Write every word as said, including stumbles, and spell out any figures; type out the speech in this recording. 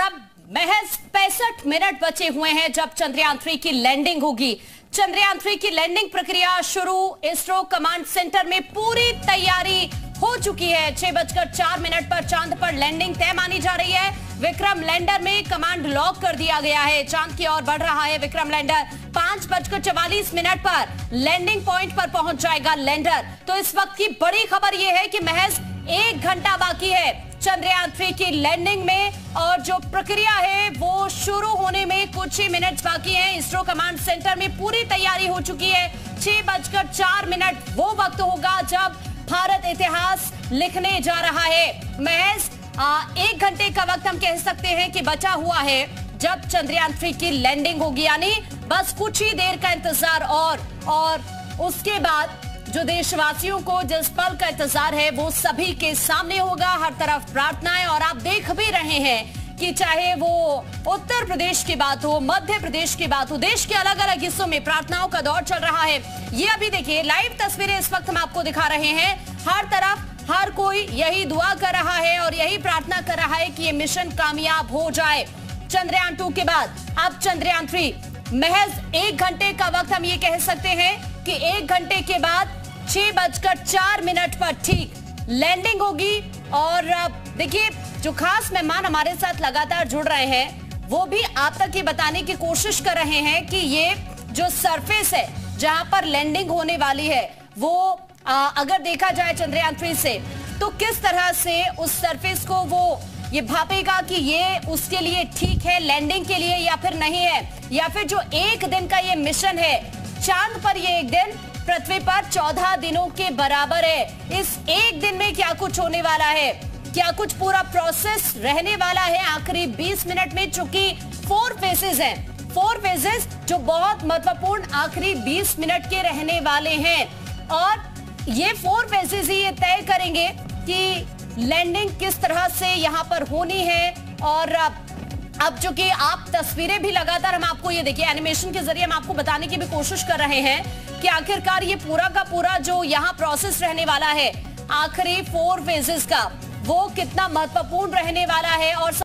और अब महज पैंसठ मिनट बचे हुए हैं जब चंद्रयान थ्री की लैंडिंग होगी। चंद्रयान थ्री की लैंडिंग प्रक्रिया शुरू, इसरो कमांड सेंटर में पूरी तैयारी हो चुकी है। छह बजकर चार मिनट पर चांद पर लैंडिंग तय मानी जा रही है। विक्रम लैंडर में कमांड लॉक कर दिया गया है, चांद की ओर बढ़ रहा है विक्रम लैंडर। पांच बजकर चवालीस मिनट पर लैंडिंग पॉइंट पर पहुंच जाएगा लैंडर। तो इस वक्त की बड़ी खबर यह है कि महज एक घंटा बाकी है चंद्रयान थ्री की लैंडिंग में, और जो प्रक्रिया है वो शुरू होने में कुछ ही मिनट बाकी हैं। इसरो कमांड सेंटर में पूरी तैयारी हो चुकी है। छह बजकर चार मिनट वो वक्त होगा जब भारत इतिहास लिखने जा रहा है। महज आ, एक घंटे का वक्त हम कह सकते हैं कि बचा हुआ है जब चंद्रयान थ्री की लैंडिंग होगी, यानी बस कुछ ही देर का इंतजार और और उसके बाद जो देशवासियों को जिस पल का इंतजार है वो सभी के सामने होगा। हर तरफ प्रार्थनाएं, और आप देख भी रहे हैं कि चाहे वो उत्तर प्रदेश की बात हो, मध्य प्रदेश की बात हो, देश के अलग अलग हिस्सों में प्रार्थनाओं का दौर चल रहा है। ये अभी देखिए लाइव तस्वीरें इस वक्त हम आपको दिखा रहे हैं। हर तरफ हर कोई यही दुआ कर रहा है और यही प्रार्थना कर रहा है कि ये मिशन कामयाब हो जाए। चंद्रयान टू के बाद अब चंद्रयान थ्री, महज एक घंटे का वक्त हम ये कह सकते हैं कि एक घंटे के बाद छह बजकर चार मिनट पर ठीक लैंडिंग होगी। और देखिए जो खास मेहमान हमारे साथ लगातार जुड़ रहे हैं वो भी आप तक ये बताने की कोशिश कर रहे हैं कि ये जो सरफेस है जहाँ पर लैंडिंग होने वाली है वो आ, अगर देखा जाए चंद्रयान थ्री से तो किस तरह से उस सरफेस को वो ये भापेगा कि ये उसके लिए ठीक है लैंडिंग के लिए या फिर नहीं है, या फिर जो एक दिन का ये मिशन है चांद पर, ये एक दिन पृथ्वी पर चौदह दिनों के बराबर है। इस एक दिन में क्या कुछ होने वाला है, क्या कुछ पूरा प्रोसेस रहने वाला है आखिरी बीस मिनट में, चूंकि फोर फेजेस हैं, फोर फेजेस जो बहुत महत्वपूर्ण आखिरी बीस मिनट के रहने वाले हैं। और ये फोर फेजेस ही ये तय करेंगे कि लैंडिंग किस तरह से यहाँ पर होनी है। और अब चूंकि आप तस्वीरें भी लगातार हम आपको ये देखिए एनिमेशन के जरिए हम आपको बताने की भी कोशिश कर रहे हैं कि आखिरकार ये पूरा का पूरा जो यहाँ प्रोसेस रहने वाला है आखिरी फोर फेजेस का वो कितना महत्वपूर्ण रहने वाला है। और